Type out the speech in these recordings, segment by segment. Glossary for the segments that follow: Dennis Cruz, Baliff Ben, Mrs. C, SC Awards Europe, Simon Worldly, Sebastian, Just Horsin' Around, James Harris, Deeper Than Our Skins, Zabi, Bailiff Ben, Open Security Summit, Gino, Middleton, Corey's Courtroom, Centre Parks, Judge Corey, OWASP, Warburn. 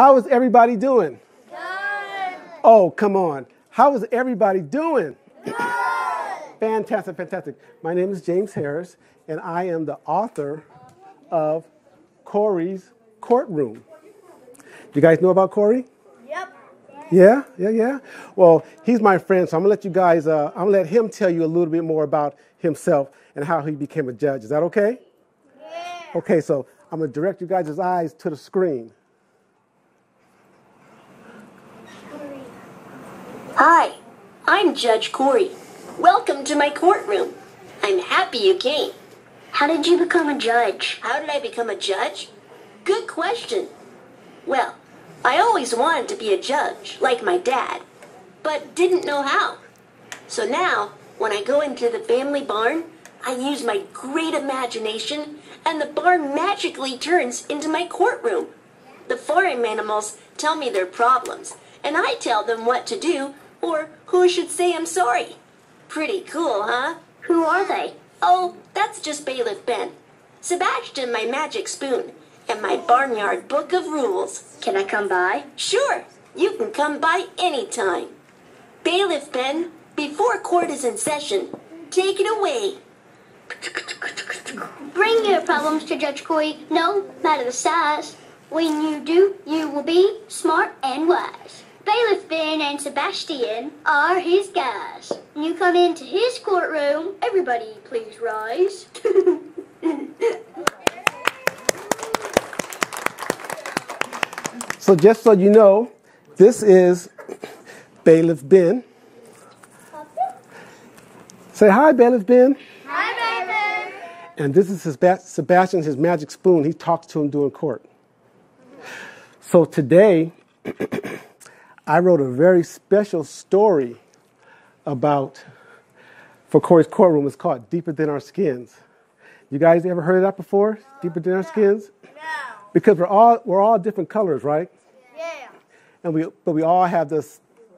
How is everybody doing? Good. Oh, come on. How is everybody doing? Good. Fantastic, fantastic. My name is James Harris, and I am the author of Corey's Courtroom. You guys know about Corey? Yep. Yeah. Well, he's my friend, so I'm gonna let you guys. I'm gonna let him tell you a little bit more about himself and how he became a judge. Is that okay? Yeah. Okay, so I'm gonna direct you guys' eyes to the screen. Hi, I'm Judge Corey. Welcome to my courtroom. I'm happy you came. How did you become a judge? How did I become a judge? Good question. Well, I always wanted to be a judge, like my dad, but didn't know how. So now, when I go into the family barn, I use my great imagination, and the barn magically turns into my courtroom. The farm animals tell me their problems, and I tell them what to do or who should say I'm sorry. Pretty cool, huh? Who are they? Oh, that's just Bailiff Ben, Sebastian, my magic spoon, and my barnyard book of rules. Can I come by? Sure, you can come by anytime. Bailiff Ben, before court is in session, take it away. Bring your problems to Judge Corey, no matter the size. When you do, you will be smart and wise. Bailiff Ben and Sebastian are his guys. When you come into his courtroom, everybody please rise. So just so you know, this is Bailiff Ben. Say hi, Bailiff Ben. Hi, Bailiff. And this is Sebastian, his magic spoon. He talks to him during court. So today, I wrote a very special story for Corey's Courtroom. It's called Deeper Than Our Skins. You guys ever heard of that before? No. Deeper Than Our Skins? No. Because we're all different colors, right? Yeah. And we all have the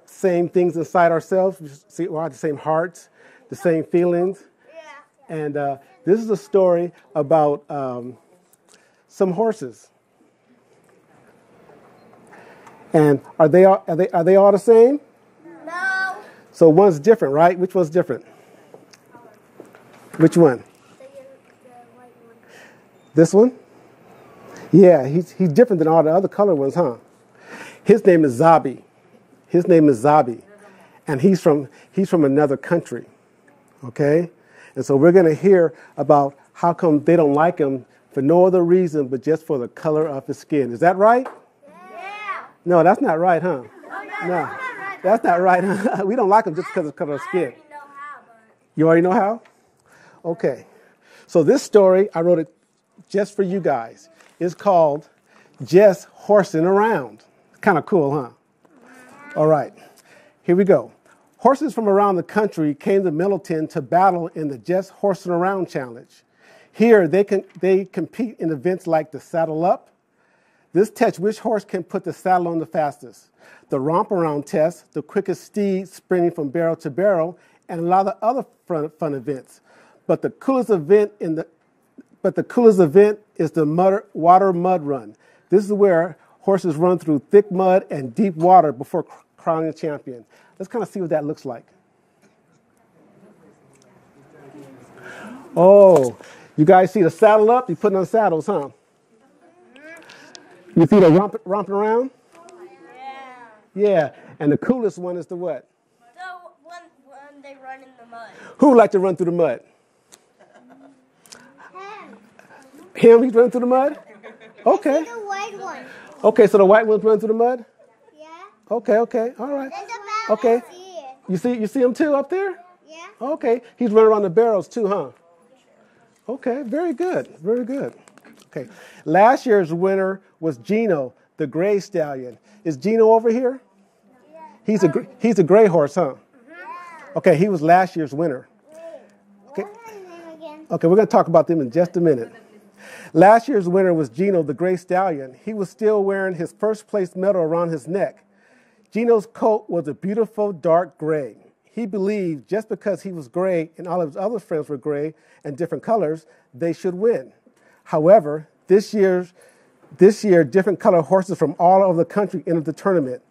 same things inside ourselves. We all have the same hearts, the same feelings. Yeah. And this is a story about some horses. And are they all the same? No. So one's different, right? Which one's different? Which one? The white one. This one? Yeah, he's different than all the other color ones, huh? His name is Zabi. And he's from another country. Okay? And so we're going to hear about how come they don't like him for no other reason but just for the color of his skin. Is that right? No, that's not right, huh? No, that's not right, huh? We don't like them just because of the color of skin. I already know how, but... You already know how? Okay. So this story, I wrote it just for you guys. It's called Just Horsin' Around. Kind of cool, huh? All right. Here we go. Horses from around the country came to Middleton to battle in the Just Horsin' Around Challenge. Here, they compete in events like the Saddle Up, this test, which horse can put the saddle on the fastest, the romp around test, the quickest steed sprinting from barrel to barrel, and a lot of other fun events. But the coolest event is the water mud run. This is where horses run through thick mud and deep water before crowning a champion. Let's kind of see what that looks like. Oh, you guys see the saddle up? You're putting on saddles, huh? You see the romping around? Yeah. And the coolest one is the what? The one they run in the mud. Who would like to run through the mud? Him, he's running through the mud? Okay. The white one. Okay, so the white one's running through the mud? Yeah. Okay, all right. Okay. You see him too up there? Yeah. Okay, he's running around the barrels too, huh? Okay, very good. Okay, last year's winner was Gino, the gray stallion. Is Gino over here? He's a gray horse, huh? Okay, he was last year's winner. Okay, we're going to talk about them in just a minute. Last year's winner was Gino, the gray stallion. He was still wearing his first place medal around his neck. Gino's coat was a beautiful dark gray. He believed just because he was gray and all of his other friends were gray and different colors, they should win. However, this year's This year, different color horses from all over the country entered the tournament.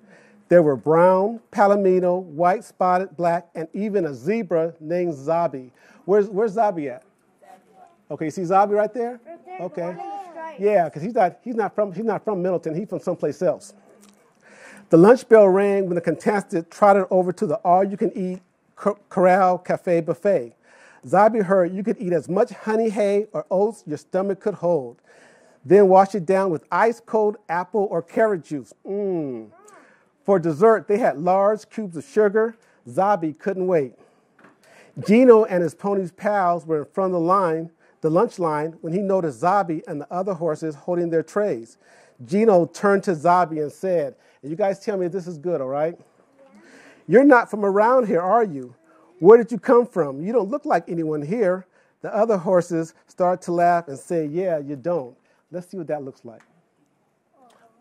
There were brown, palomino, white, spotted, black, and even a zebra named Zabi. Where's Zabi at? Okay, you see Zabi right there? Right there. Okay. Yeah, because he's not from Middleton. He's from someplace else. The lunch bell rang when the contestant trotted over to the all-you-can-eat Corral Cafe buffet. Zabi heard you could eat as much honey, hay, or oats your stomach could hold. Then wash it down with ice-cold apple or carrot juice. Mmm. For dessert, they had large cubes of sugar. Zabi couldn't wait. Gino and his pony's pals were in front of the lunch line, when he noticed Zabi and the other horses holding their trays. Gino turned to Zabi and said, "You guys tell me if this is good, all right? Yeah. You're not from around here, are you? Where did you come from? You don't look like anyone here." The other horses start to laugh and say, "Yeah, you don't." Let's see what that looks like.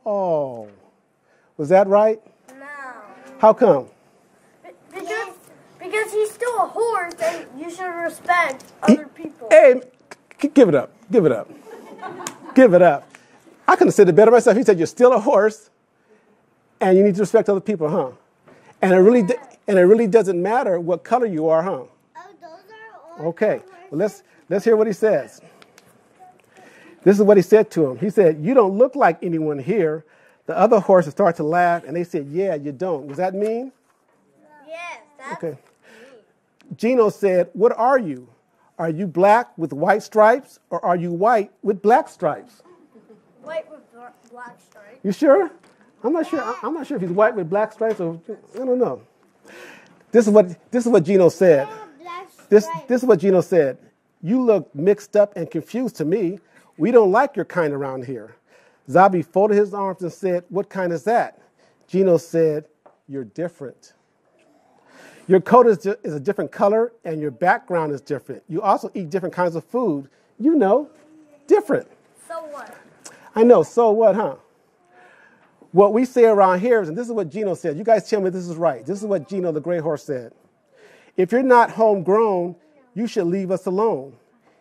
Oh. Was that right? No. How come? Because he's still a horse and you should respect other people. Hey, give it up. Give it up. Give it up. I couldn't have said it better myself. He said, "You're still a horse and you need to respect other people, huh? And it really doesn't matter what color you are, huh?" Oh, those are all okay. Well, let's hear what he says. This is what he said to him. He said, "You don't look like anyone here." The other horses start to laugh, and they said, "Yeah, you don't." Was that mean? Yes, that's okay. Mean. Gino said, "What are you? Are you black with white stripes, or are you white with black stripes?" White with black stripes. You sure? I'm not sure. I'm not sure if he's white with black stripes, or I don't know. This is what Gino said. This is what Gino said. "You look mixed up and confused to me. We don't like your kind around here." Zabi folded his arms and said, "What kind is that?" Gino said, "You're different. Your coat is a different color and your background is different. You also eat different kinds of food. You know, different." So what? I know, so what, huh? What we say around here is, and this is what Gino said. You guys tell me this is right. This is what Gino the gray horse said. "If you're not homegrown, you should leave us alone."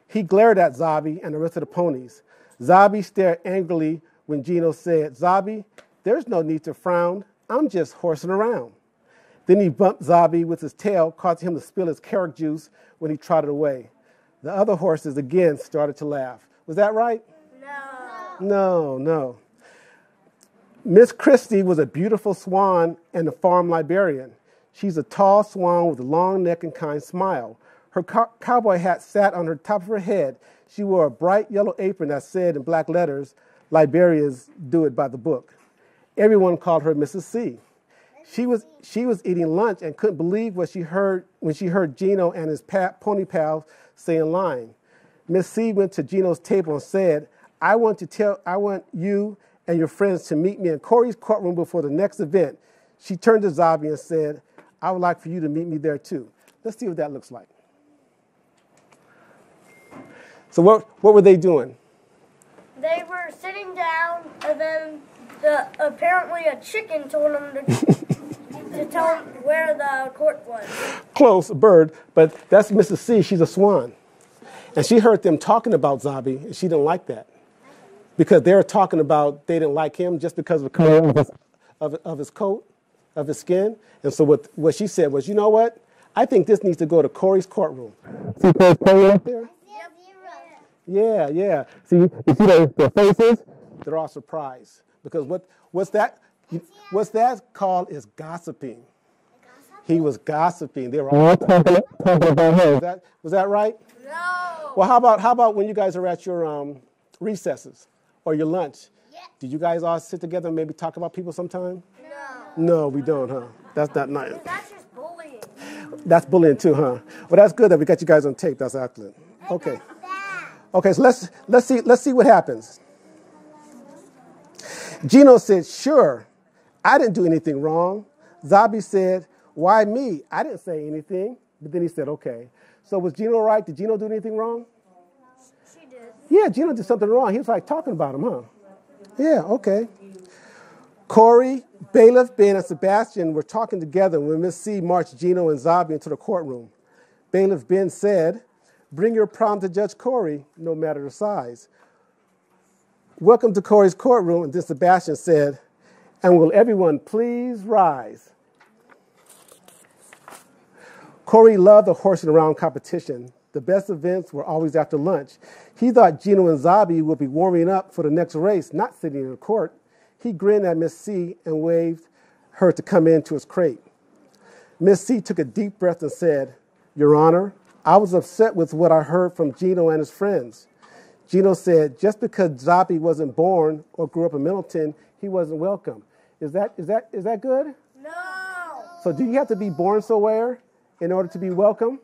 He glared at Zabi and the rest of the ponies. Zabi stared angrily when Gino said, "Zabi, there's no need to frown. I'm just horsing around." Then he bumped Zabi with his tail, causing him to spill his carrot juice when he trotted away. The other horses again started to laugh. Was that right? No. No, no. Miss Christie was a beautiful swan and a farm librarian. She's a tall swan with a long neck and kind smile. Her cowboy hat sat on her top of her head. She wore a bright yellow apron that said in black letters, "Librarians do it by the book." Everyone called her Mrs. C. She was eating lunch and couldn't believe what she heard when she heard Gino and his pony pals say in line. Miss C went to Gino's table and said, I want you and your friends to meet me in Corey's courtroom before the next event." She turned to Zabi and said, "I would like for you to meet me there too." Let's see what that looks like. So what were they doing? They were sitting down, and then apparently a chicken told them to tell them where the court was. Close, a bird, but that's Mrs. C. She's a swan. And she heard them talking about Zabi, and she didn't like that. Because they were talking about they didn't like him just because of the color of his coat, of his skin. And so what she said was, "You know what? I think this needs to go to Corey's courtroom." See Corey's courtroom right there? Yeah, yeah. See, you see their faces? They're all surprised. Because what's that called is gossiping. He was gossiping. They were all talking about him. Was that right? No. Well, how about when you guys are at your recesses or your lunch? Yeah. Do you guys all sit together and maybe talk about people sometime? No, we don't, huh? That's not nice. That's just bullying. That's bullying too, huh? Well, that's good that we got you guys on tape. That's excellent. Okay. Okay, so let's see what happens. Gino said, "Sure, I didn't do anything wrong." Zabi said, "Why me? I didn't say anything." But then he said, "Okay." So was Gino right? Did Gino do anything wrong? She did. Yeah, Gino did something wrong. He was like talking about him, huh? Yeah, okay. Corey, Bailiff Ben, and Sebastian were talking together when Miss C marched Gino and Zabi into the courtroom. Bailiff Ben said, "Bring your problem to Judge Corey, no matter the size." "Welcome to Corey's courtroom." And then Sebastian said, "And will everyone please rise?" Corey loved the horsin' around competition. The best events were always after lunch. He thought Gino and Zabi would be warming up for the next race, not sitting in court. He grinned at Miss C and waved her to come into his crate. Miss C took a deep breath and said, "Your Honor, I was upset with what I heard from Gino and his friends." Gino said, "Just because Zabi wasn't born or grew up in Middleton, he wasn't welcome." Is that good? No. So do you have to be born somewhere in order to be welcome?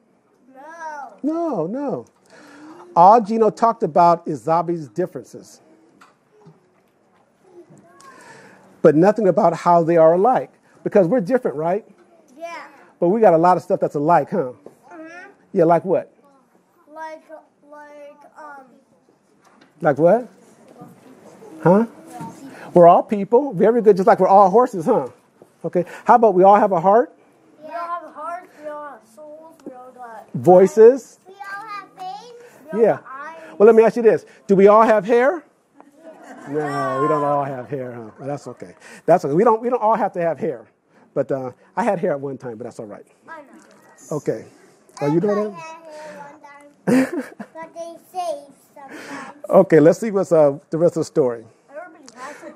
No. No, no. All Gino talked about is Zabi's differences, but nothing about how they are alike, because we're different, right? Yeah. But we got a lot of stuff that's alike, huh? Mm-hmm. Yeah, like what? Like what? Huh? Yeah. We're all people. Very good. Just like we're all horses, huh? Okay. How about we all have a heart? Yeah. We all have hearts. We all have souls. We all got voices. We all have veins. We all have eyes. Well, let me ask you this: do we all have hair? No, we don't all have hair, huh? Well, that's okay. That's okay. We don't all have to have hair, but I had hair at one time, but that's all right. I know. Okay. Are you doing that? I had hair one time, but they saved sometimes. Okay, let's see what's the rest of the story.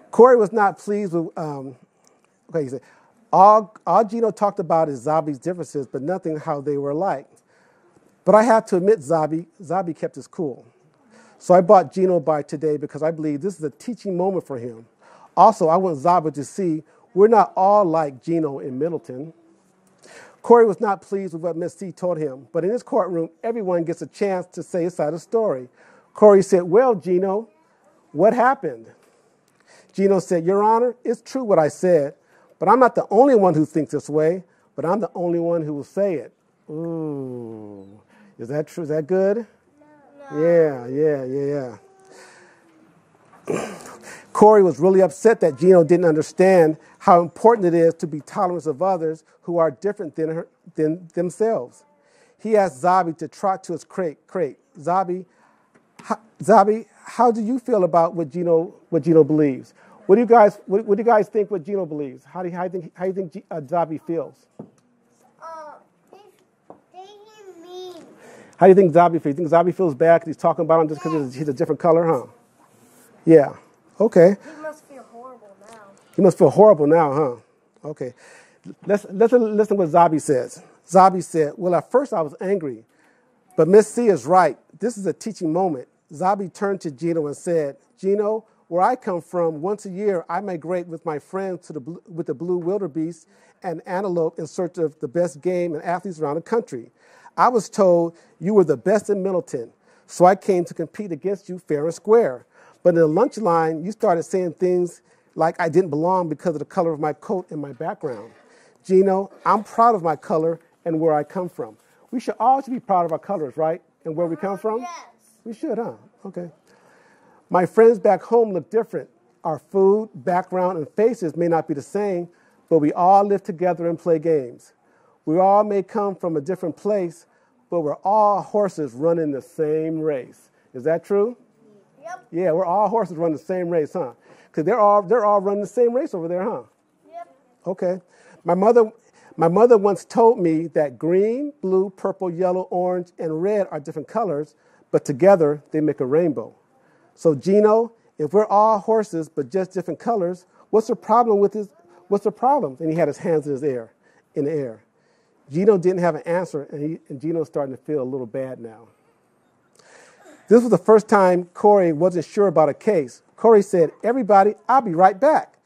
Corey was not pleased with. He said, "All Gino talked about is Zabi's differences, but nothing how they were alike. But I have to admit, Zabi kept his cool. So I bought Gino by today because I believe this is a teaching moment for him. Also, I want Zabi to see we're not all like Gino in Middleton." Corey was not pleased with what Miss C told him, but in his courtroom, everyone gets a chance to say his side of the story. Corey said, "Well, Gino, what happened?" Gino said, "Your Honor, it's true what I said, but I'm not the only one who thinks this way, but I'm the only one who will say it." Ooh, is that true? Is that good? Yeah. Corey was really upset that Gino didn't understand how important it is to be tolerant of others who are different than themselves. He asked Zabi to trot to his crate. Zabi, how do you feel about what Gino believes? What do you guys think what Gino believes? How do you think Zabi feels? How do you think Zabi feels? You think Zabi feels bad because he's talking about him just because he's a different color, huh? Yeah. Okay. He must feel horrible now. He must feel horrible now, huh? Okay. Let's listen to what Zabi says. Zabi said, "Well, at first I was angry, but Miss C is right. This is a teaching moment." Zabi turned to Gino and said, "Gino, where I come from, once a year I migrate with my friends to the blue wildebeest and antelope in search of the best game and athletes around the country. I was told you were the best in Middleton, so I came to compete against you fair and square. But in the lunch line, you started saying things like I didn't belong because of the color of my coat and my background. Gino, I'm proud of my color and where I come from." We should all be proud of our colors, right? And where we come from? Yes. We should, huh? Okay. "My friends back home look different. Our food, background, and faces may not be the same, but we all live together and play games. We all may come from a different place, but we're all horses running the same race." Is that true? Yep. Yeah, we're all horses running the same race, huh? Because they're all running the same race over there, huh? Yep. Okay. My mother once told me that green, blue, purple, yellow, orange, and red are different colors, but together they make a rainbow. So Gino, if we're all horses but just different colors, what's the problem with his? What's the problem? And he had his hands in the air. Gino didn't have an answer, and Gino's starting to feel a little bad now. This was the first time Corey wasn't sure about a case. Corey said, "Everybody, I'll be right back."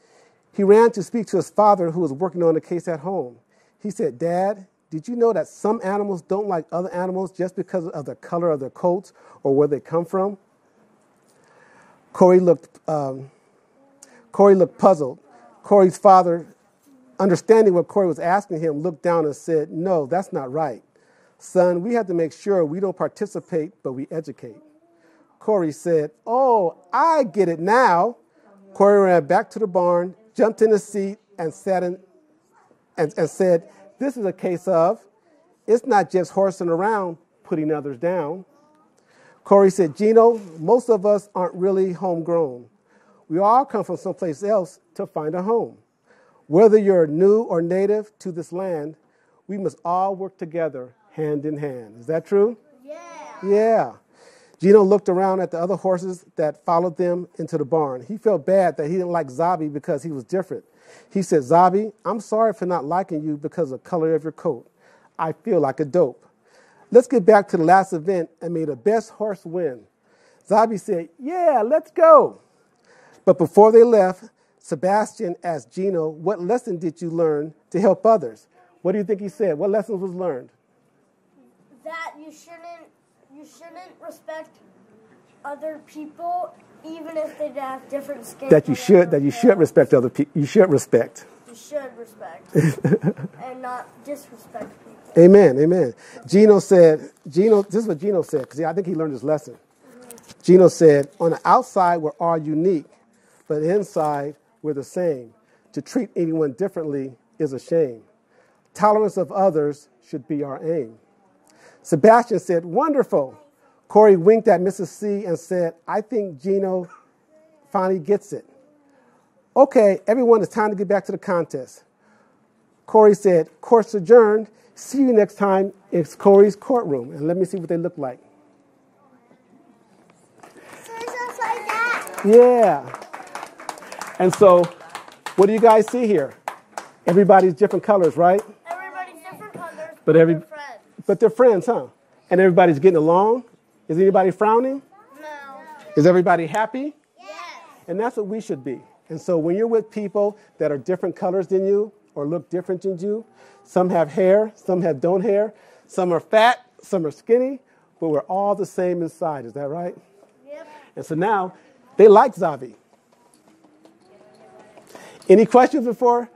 He ran to speak to his father, who was working on the case at home. He said, "Dad, did you know that some animals don't like other animals just because of the color of their coats or where they come from?" Corey looked puzzled. Corey's father, understanding what Corey was asking him, looked down and said, "No, that's not right. Son, we have to make sure we don't participate, but we educate." Corey said, "Oh, I get it now." Corey ran back to the barn, jumped in his seat, and said, "This is a case of, it's not just horsing around, putting others down." Corey said, "Gino, most of us aren't really homegrown. We all come from someplace else to find a home. Whether you're new or native to this land, we must all work together hand in hand. Is that true? Yeah. Yeah. Gino looked around at the other horses that followed them into the barn. He felt bad that he didn't like Zabi because he was different. He said, "Zabi, I'm sorry for not liking you because of the color of your coat. I feel like a dope. Let's get back to the last event and may the best horse win." Zabi said, "Yeah, let's go." But before they left, Sebastian asked Gino, "What lesson did you learn to help others?" What do you think he said? What lesson was learned? That you shouldn't respect other people, even if they have different skins. You should respect and not disrespect people. Amen, amen. This is what Gino said, because I think he learned his lesson. Gino said, "On the outside, we're all unique, but inside, we're the same. To treat anyone differently is a shame. Tolerance of others should be our aim." Sebastian said, "Wonderful." Corey winked at Mrs. C and said, "I think Gino finally gets it." "Okay, everyone, it's time to get back to the contest." Corey said, "Course adjourned. See you next time. It's Corey's courtroom." And let me see what they look like. Yeah. And so, what do you guys see here? Everybody's different colors, right? Everybody's different colors, but they're friends, huh? And everybody's getting along. Is anybody frowning? No. Is everybody happy? Yes. And that's what we should be. And so when you're with people that are different colors than you or look different than you, some have hair, some have don't hair, some are fat, some are skinny, but we're all the same inside. Is that right? Yep. And so now, they like Zabi. Any questions before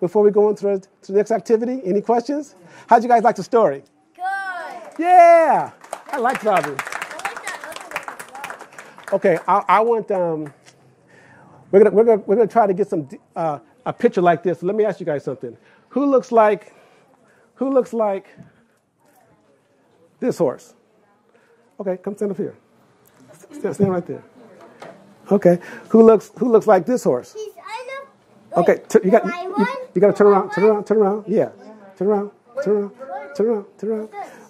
we go on to the next activity? Any questions? How'd you guys like the story? Good. Yeah, I like Zabi. I like that other one. Okay, I want we're gonna try to get some a picture like this. Let me ask you guys something. Who looks like this horse? Okay, come stand up here. Stand right there. Okay, who looks like this horse? Okay, you got to turn around. Yeah, turn around.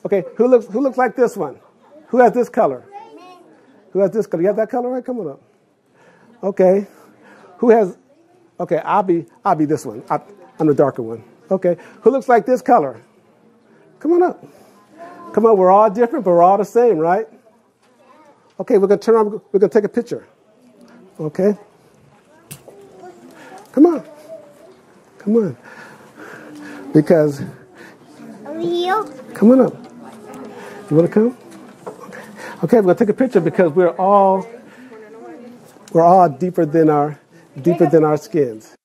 Okay, who looks like this one? Who has this color? Who has this color? You have that color, right? Come on up. Okay, I'll be this one. I'm the darker one. Okay, who looks like this color? Come on up. Come on, we're all different, but we're all the same, right? Okay, we're gonna turn around. We're gonna take a picture. Okay. Come on. Because come on up. You want to come? Okay, we're gonna take a picture because we're all deeper than our skins.